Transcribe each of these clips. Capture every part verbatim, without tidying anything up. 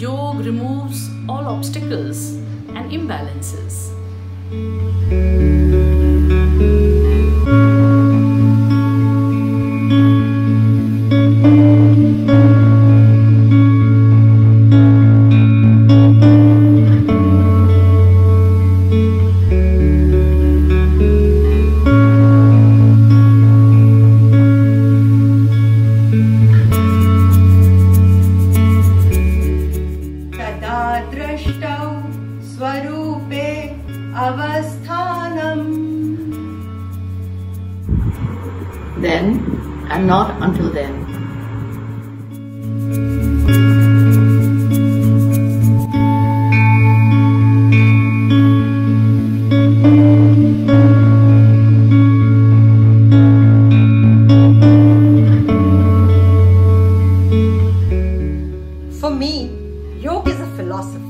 Yoga removes all obstacles and imbalances. Swarupe Avasthanam. Then and not until then. For me, yoga is a philosophy.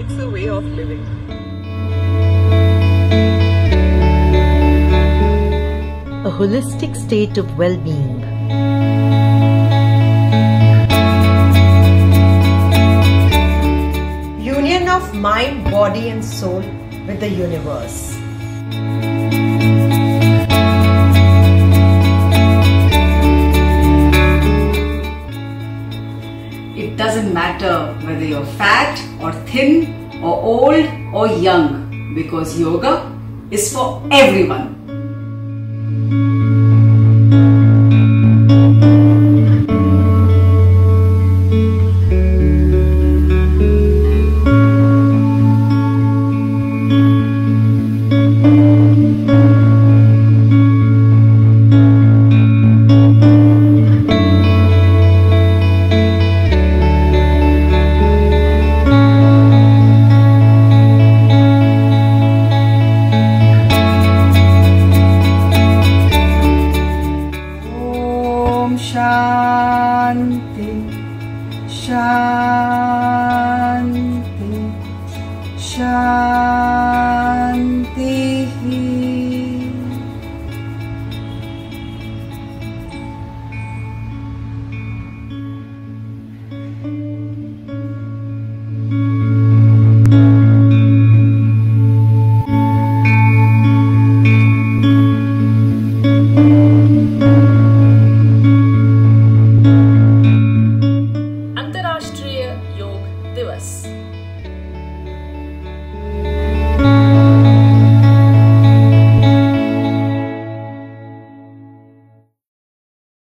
It's a way of living. A holistic state of well-being. Union of mind, body and soul with the universe. It doesn't matter whether you're fat or thin or old or young, because yoga is for everyone. Shanti, Shanti, Shanti.